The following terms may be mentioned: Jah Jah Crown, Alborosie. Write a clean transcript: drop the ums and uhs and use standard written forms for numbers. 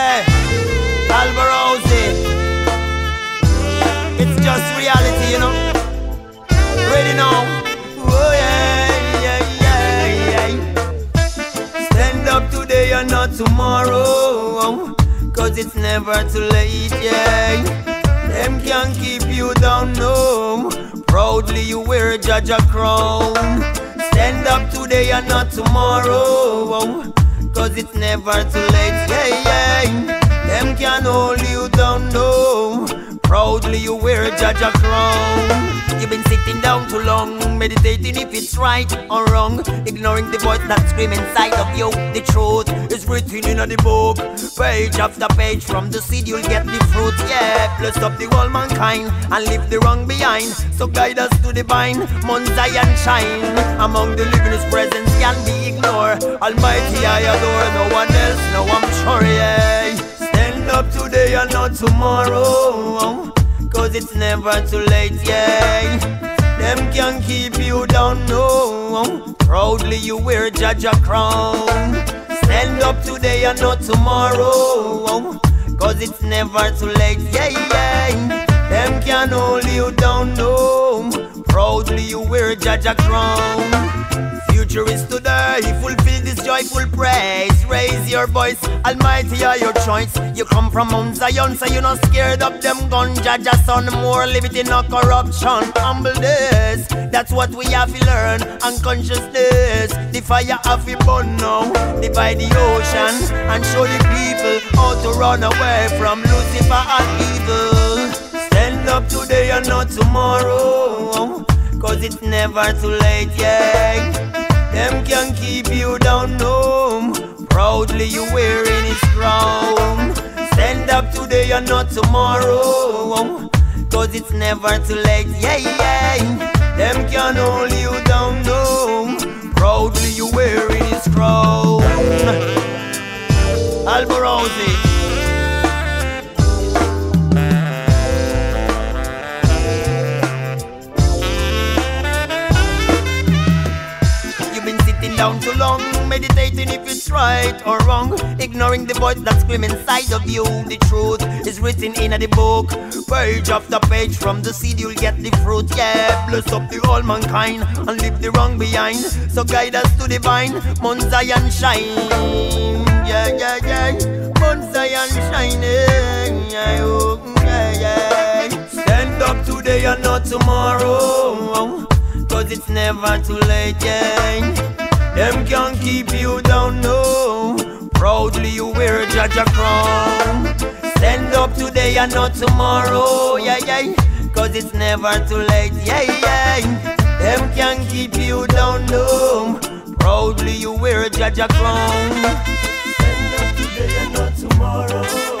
Yeah, Alborosie. It's just reality, you know. Ready now. Oh yeah, yeah, yeah, yeah. Stand up today and not tomorrow, cause it's never too late, yeah. Them can't keep you down, no. Proudly you wear Jah Jah Crown. Stand up today and not tomorrow, cause it's never too late, yeah, yeah. Them can't hold you down, no. Proudly you wear Jah Jah Crown. You've been sitting down too long, meditating if it's right or wrong, ignoring the voice that screams inside of you. The truth is written in the book, page after page. From the seed you'll get the fruit, yeah. Bless up the whole mankind and leave the wrong behind. So guide us to the vine, Mount Zion shine. Among the living His presence can be ignored. Almighty I adore, no one else, no I'm sure, yeah. Stand up today and not tomorrow, cause it's never too late, yeah. Them can't keep you down, no. Proudly you wear Jah Jah Crown. Stand up today and not tomorrow, cause it's never too late, yeah, yeah. Them can't hold you down, no. Proudly you wear Jah Jah Crown. Future is today, fulfill this joyful praise. Raise your voice, Almighty are your choice. You come from Mount Zion, so you're not scared of them gun. Jah Jah son, more liberty, no corruption. Humbleness, that's what we have to learn. And consciousness, the fire have to burn now. Divide the ocean and show the people how to run away from Lucifer and evil. Stand up today and not tomorrow, cause it's never too late, yeah. Them can't keep you down, no. Proudly you wearing His crown. Stand up today and not tomorrow, cause it's never too late, yeah, yeah. Them can't hold you down, no. Proudly you wearing His crown. Alborosie. Down too long, meditating if it's right or wrong, ignoring the voice that screams inside of you. The truth is written in the book, page after page. From the seed you'll get the fruit, yeah. Bless up the whole mankind and leave the wrong behind. So guide us to the vine, Mount Zion shine, yeah, yeah, yeah. Mount Zion shine, yeah, yeah, yeah. Stand up today and not tomorrow, cause it's never too late, yeah. Them can't keep you down, no. Proudly you wear Jah Jah Crown. Stand up today and not tomorrow, yeah, yeah. Cause it's never too late, yeah, yeah. Them can't keep you down, no. Proudly you wear Jah Jah Crown. Stand up today and not tomorrow.